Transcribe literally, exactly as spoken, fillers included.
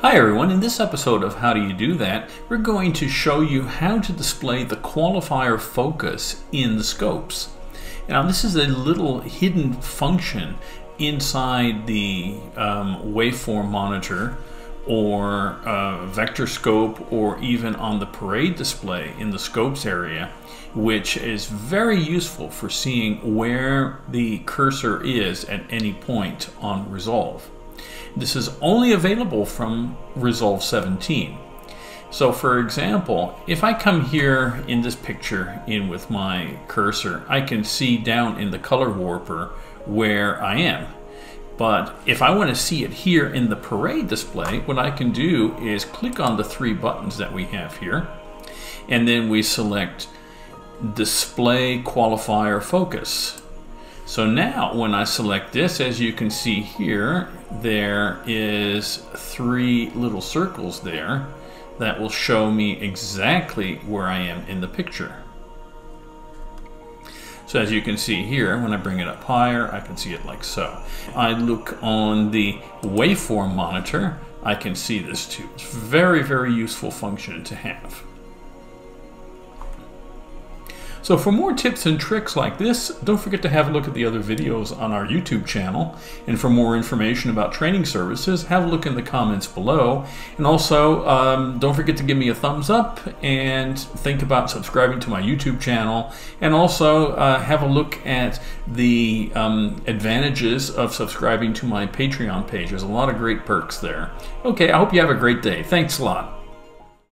Hi everyone, in this episode of How Do You Do That, we're going to show you how to display the qualifier focus in scopes. Now this is a little hidden function inside the um, waveform monitor or uh, vector scope or even on the Parade display in the scopes area, which is very useful for seeing where the cursor is at any point on Resolve. This is only available from Resolve seventeen. So for example, if I come here in this picture in with my cursor, I can see down in the Color Warper where I am. But if I want to see it here in the Parade display, what I can do is click on the three buttons that we have here, and then we select Display Qualifier Focus. So now when I select this, as you can see here, there is three little circles there that will show me exactly where I am in the picture. So as you can see here, when I bring it up higher, I can see it like so. I look on the waveform monitor, I can see this too. It's very, very useful function to have. So for more tips and tricks like this, don't forget to have a look at the other videos on our YouTube channel. And for more information about training services, have a look in the comments below. And also, um, don't forget to give me a thumbs up and think about subscribing to my YouTube channel. And also, uh, have a look at the um, advantages of subscribing to my Patreon page. There's a lot of great perks there. Okay, I hope you have a great day. Thanks a lot.